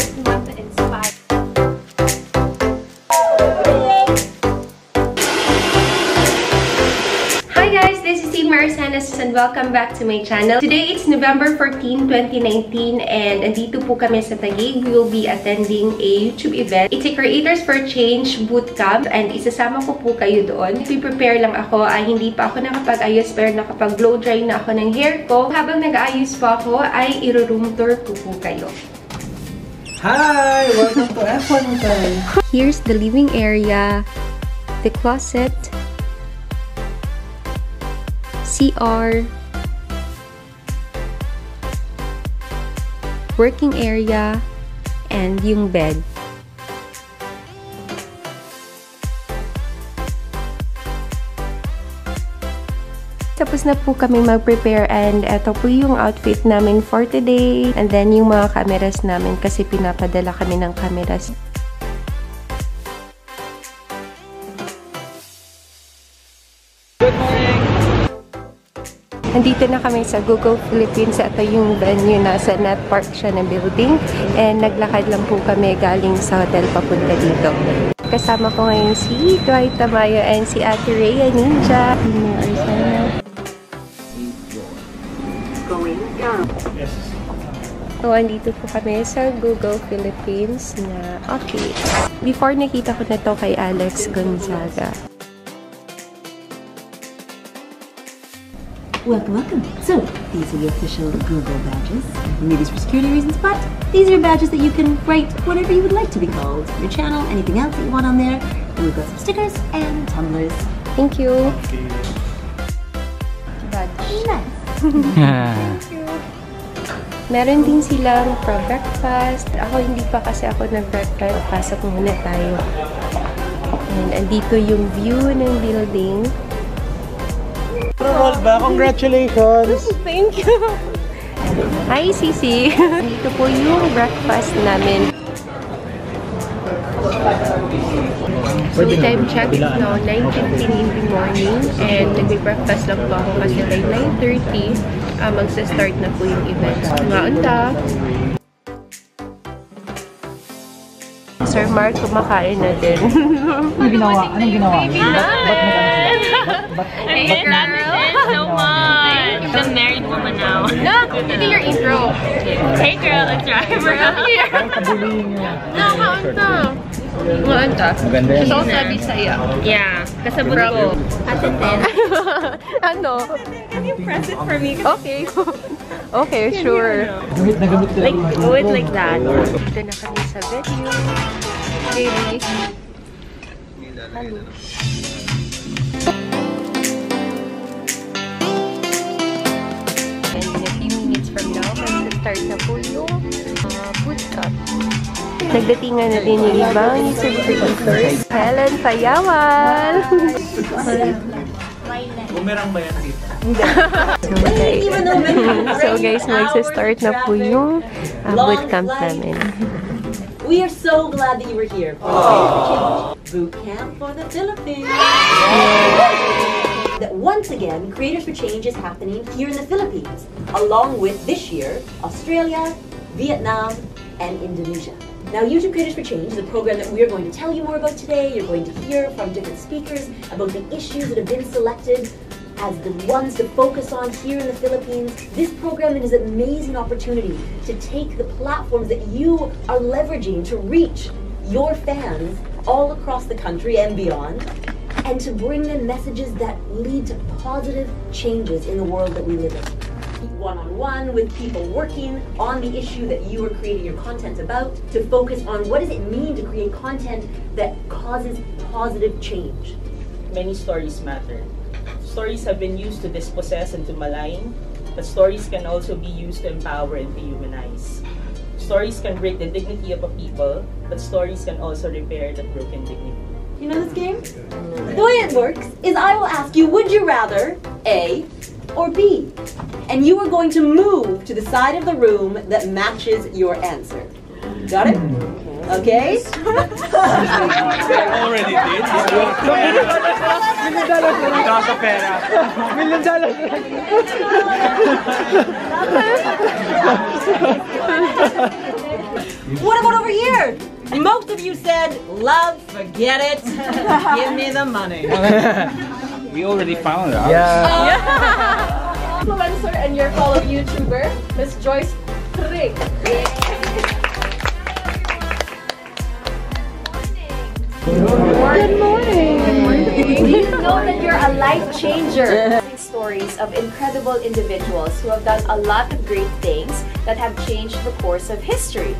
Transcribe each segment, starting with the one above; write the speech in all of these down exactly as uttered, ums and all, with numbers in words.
always want to inspire. Hi guys, this is Team Arcenas and welcome back to my channel. Today it's November fourteenth, twenty nineteen and andito po kami sa Taguig. We will be attending a YouTube event. It's a Creators for Change Bootcamp and isasama ko po kayo doon. Prepare lang ako. Ay hindi pa ako nakapag-ayos pero nakapag-blow dry na ako ng hair ko. Habang nag-aayos pa ako ay iru-room tour ko po kayo. Hi! Welcome to F one time! Here's the living area, the closet, C R, working area, and yung bed. Tapos na po kami mag-prepare and eto po yung outfit namin for today. And then yung mga cameras namin kasi pinapadala kami ng cameras. Good morning! Nandito na kami sa Google Philippines. Ito yung venue na sa Net Park siya na building. And naglakad lang po kami galing sa hotel papunta dito. Kasama ko ngayon si Dwight Tamayo and si Ate Rhea Ninja. Yes. So, andito po kami sa Google Philippines na office. Before, nakita ko na to kay Alex Gonzaga. Welcome, welcome. So, these are the official Google badges. We made these for security reasons, but these are badges that you can write whatever you would like to be called. Your channel, anything else that you want on there. And we've got some stickers and tumblers. Thank you. Thank you. Badge. Nice. Thank you. Meron din silang for breakfast. Ako hindi pa kasi ako nag-breakfast. Pasok muna tayo. And andito yung view ng building. Rosba, congratulations! Thank you! Hi, Cici! Dito po yung breakfast namin. So time check is now nine fifteen in the morning and nag-breakfast lang po ako kasi by nine thirty uh, magsa-start na po yung event. Maunta! Sir Mark, kumakain na din. Anong ginawa? Anong ginawa? Thank you so much! She's a married woman now. No! Did your intro. Hey girl, let's drive around here. No, maunta! Maanta. Maganda yan. Gusto ko sabi sa'ya. Yeah. Kasabot ko. As a ten. Ano? Can you press it for me? Okay. Okay, sure. Like, do it like that. Ito na kami sa venue. Baby. Hello. And in a few minutes from now, mag-start na po yung bootcamp. Nagdatingan na din yung ibang YouTube creators. Helen, sayawan! Bumerang ba yan dito? So guys, mag-start na po yung uh, bootcamp namin. We are so glad that you were here. Bootcamp for the Philippines! That once again, Creators for Change is happening here in the Philippines, along with this year, Australia, Vietnam, and Indonesia. Now, YouTube Creators for Change is a program that we are going to tell you more about today. You're going to hear from different speakers about the issues that have been selected as the ones to focus on here in the Philippines. This program is an amazing opportunity to take the platforms that you are leveraging to reach your fans all across the country and beyond, and to bring them messages that lead to positive changes in the world that we live in. One-on-one with people working on the issue that you are creating your content about, to focus on what does it mean to create content that causes positive change. Many stories matter. Stories have been used to dispossess and to malign, but stories can also be used to empower and dehumanize. Stories can break the dignity of a people, but stories can also repair that broken dignity. You know this game? The way it works is I will ask you, would you rather A or B? And you are going to move to the side of the room that matches your answer. Got it? Okay? Already did. What about of you said, love, forget it, give me the money. We already found out. Yeah. Oh. Yeah. Influencer and your fellow YouTuber, Miss Joyce Pring. Good morning. Good morning. Good morning. Please know that you're a life changer. Stories of incredible individuals who have done a lot of great things that have changed the course of history.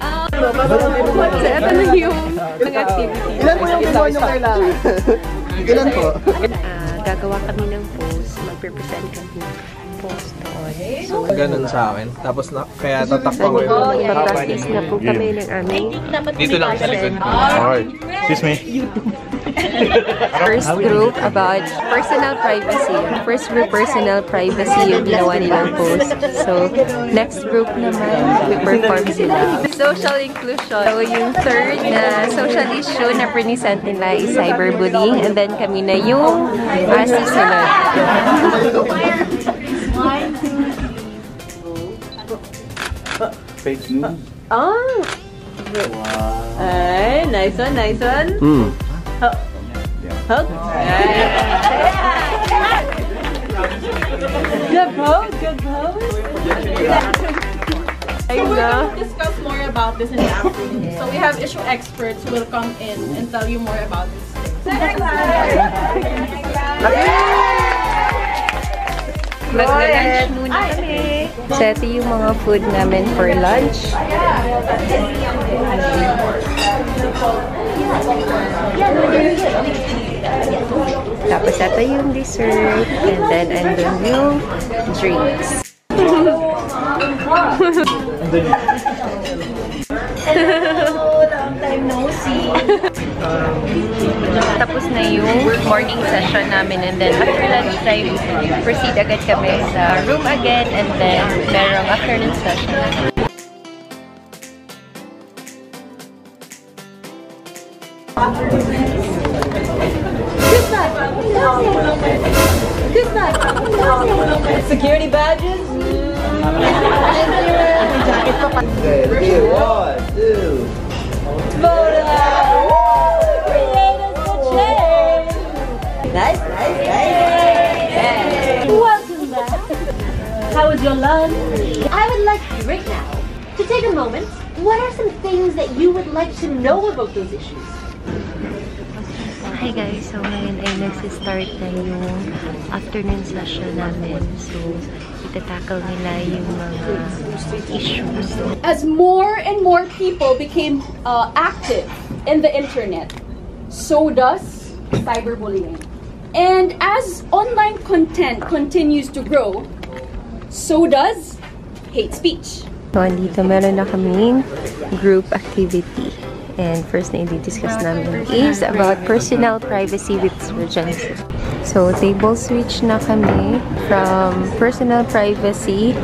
Um, ano yung mga activities? Ilan po yung ginawa nyo kailangan? Ilan po? Uh, gagawa kami ng post, mag-represent kami ng post doon. So, ganun sa akin. Tapos na, kaya tatakpan ko yun. Oh, yeah. Tatakpan na po kami ng aming. Dito lang sa likod. Alright. Excuse me. First group about personal privacy. First group personal privacy yung ginawa nilang post. So, next group naman, we perform sila. Social inclusion. So, yung third na social issue na present nila is cyberbullying. And then kami na yung uh, susunod. Fake news. Oh! Wow. Ay, nice one, nice one. Mm. Oh. Hug? Yeah. Good pose, good pose. So we're going to discuss more about this in the afternoon. So we have issue experts who will come in and tell you more about these things. Mag-lunch muna kami. So ito yung mga food namin for lunch. Tapos ito yung dessert. And then andun yung drinks. Hello! Long time no see! Tapos na yung morning session namin, and then after lunch time, proceed agad kami sa room again, and then merong afternoon session. Good night! Good night! Security badges? Three, one, two, Creators for Change! Nice, nice, nice! Welcome back! How was your lunch? I would like you right now to take a moment. What are some things that you would like to know about those issues? Hi guys, so ngayon ay nagsistart na yung afternoon session namin. So, itatackle nila yung mga issues. As more and more people became uh, active in the internet, so does cyberbullying. And as online content continues to grow, so does hate speech. So, andito meron na kaming group activity. And first na i-discuss namin is about personal privacy with surgeons. So, table switch na kami from personal privacy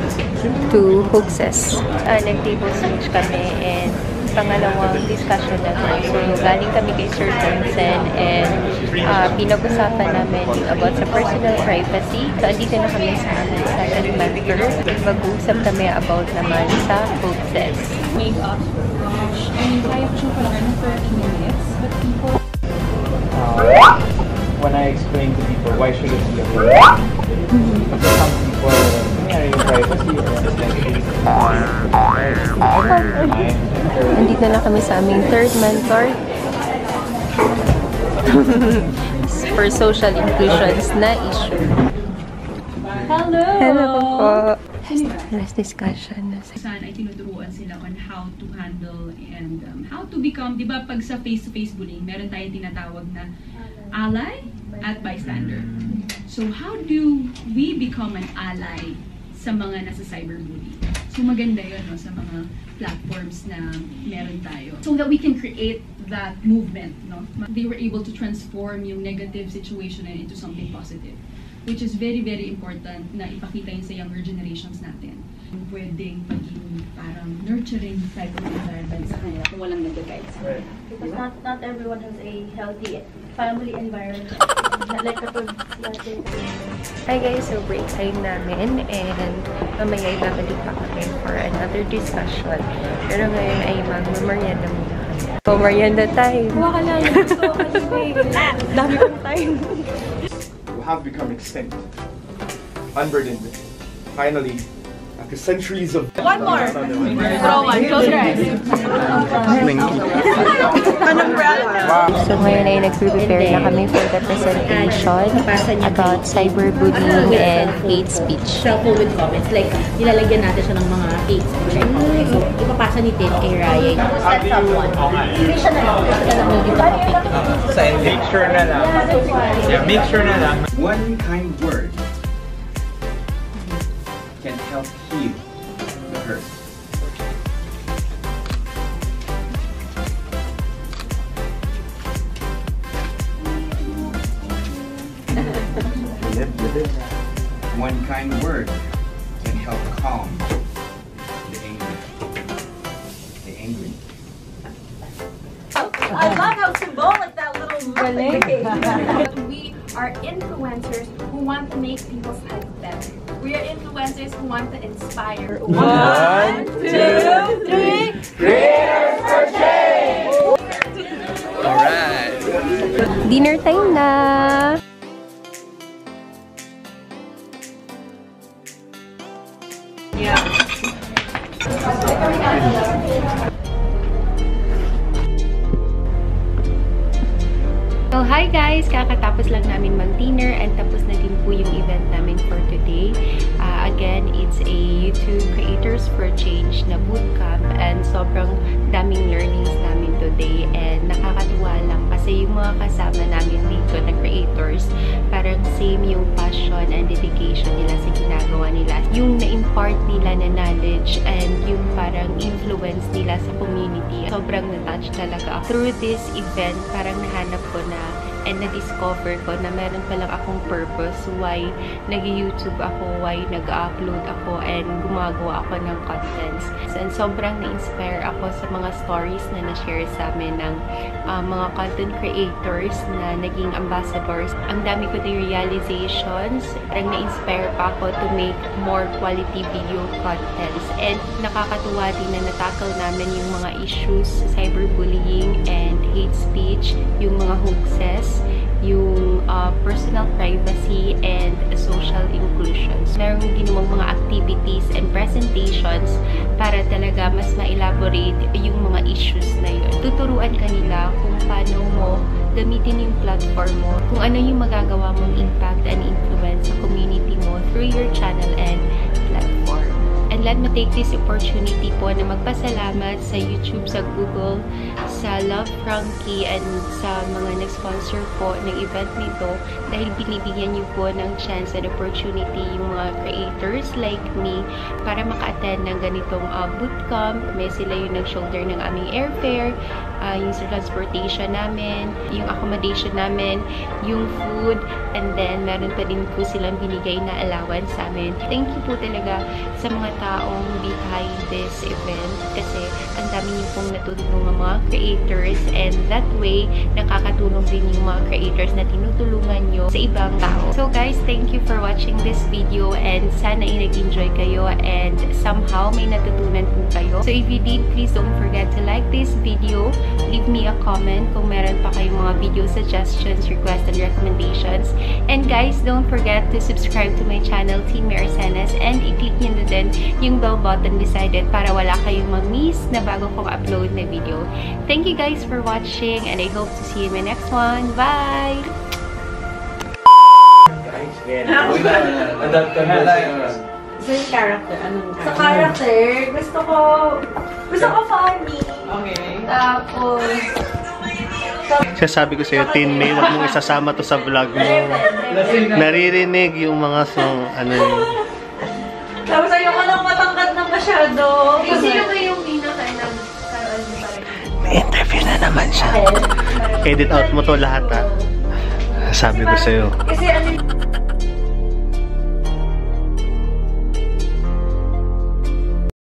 to hoaxes. Uh, nag-table switch kami and pangalawang discussion namin. So, galing kami kay Sir Johnson and uh, pinag-usapan namin about sa personal privacy. So, andito na kami sa amin sa Tadmaker. Mag-uusap kami about naman sa hoaxes. Make-up. And I have to learn for a few minutes, but people... Uh, when I explain to people why should it be a problem, some people are in privacy or understanding. Nandito na kami sa aming third mentor. For social inclusions na issue. Hello! Hello po! Last discussion. Saan ay tinuturuan sila on how to handle and um, how to become, di ba pag sa face-to-face bullying, meron tayong tinatawag na ally at bystander. So how do we become an ally sa mga nasa cyberbullying? So maganda yun no, sa mga platforms na meron tayo. So that we can create that movement. No? They were able to transform yung negative situation into something positive, which is very, very important na ipakita yun sa younger generations natin. Pwedeng maging parang nurturing type of environment sa kanila kung walang nag-guide sa kanila. Because not, not everyone has a healthy family environment. Like kapag natin. Hi guys, so break time namin and mamaya ibabalik pa kami for another discussion. Pero ngayon ay mag-memorya na muna. So, merienda time. We have become extinct, unburdened. Finally, after centuries of... One more! Throw one, close your eyes. So, ngayon ay nagpre-prepare na kami for the presentation about cyberbullying and hate speech. Trouble with comments, like, nilalagyan natin siya ng mga hate speech. So, ipapasa ni Tim kay Raya. Set up one. Make sure na lang. Yeah, make sure na lang. One kind word can help heal the hurt. Live with it. One kind word can help calm the anger. The angry. I love how symbolic that little muffin is. We are influencers who want to make people's lives better. We are influencers who want to inspire. One, two, three. Creators for Change! Alright! Dinner time na! Yeah. So, hi guys! Kakatapos lang namin mag-dinner and tapos na din po yung event namin for today. Uh, again, it's a YouTube Creators for Change na bootcamp and sobrang daming learnings namin today and nakakatuwa lang kasi yung mga kasama namin dito na creators, parang same yung passion and dedication nila sa ginagawa nila. Yung na-impart nila na knowledge and yung parang influence nila sa community. Sobrang na-touch talaga. Through this event, parang nahanap ko na and na-discover ko na meron palang akong purpose why nag-YouTube ako, why nag-upload ako, and gumagawa ako ng contents. And sobrang na-inspire ako sa mga stories na na-share sa amin ng uh, mga content creators na naging ambassadors. Ang dami ko din realizations. Parang na-inspire pa ako to make more quality video contents. And nakakatuwa din na natakal namin yung mga issues, cyberbullying and hate speech, yung mga hoaxes, yung uh, personal privacy and social inclusion. Meron ginawang mga activities and presentations para talaga mas ma-elaborate yung mga issues na yun. Tuturuan kanila kung paano mo gamitin yung platform mo, kung ano yung magagawa mong impact and influence sa community mo through your channel and platform. And let me take this opportunity po na magpasalamat sa YouTube, sa Google, sa Love Frankie, and sa mga nag-sponsor po ng event nito dahil binibigyan niyo po ng chance and opportunity yung mga creators like me para maka-attend ng ganitong uh, bootcamp. May sila yung nag-shoulder ng aming airfare, uh, yung transportation namin, yung accommodation namin, yung food, and then meron pa din po silang binigay na allowance sa amin. Thank you po talaga sa mga taong behind this event kasi ang dami niyo pong natutulong ng mga creators and that way, nakakatulong din yung mga creators na tinutulungan nyo sa ibang tao. So guys, thank you for watching this video and sana ay nag-enjoy kayo and somehow may natutunan po kayo. So if you did, please don't forget to like this video. Leave me a comment kung meron pa kayong mga video suggestions, requests, and recommendations. And guys, don't forget to subscribe to my channel, Tinmay Arcenas, and i-click nyo na din yung bell button beside it para wala kayong mag-miss na bago kong upload na video. Thank you guys for watching and I hope to see you in my next one. Bye! So yung character, anong character? Sa character, gusto ko, gusto ko funny. Okay. Tapos... Sasabi ko sa'yo, Tinmay, wag mong isasama to sa vlog mo. Naririnig yung mga song, ano yun. Tapos ayoko lang matangkad na masyado. Kasi yun na yung pinakay na karoon mo pa rin. May-interview na naman siya. Edit out mo to lahat, ha. Sabi ko sa'yo. Kasi ano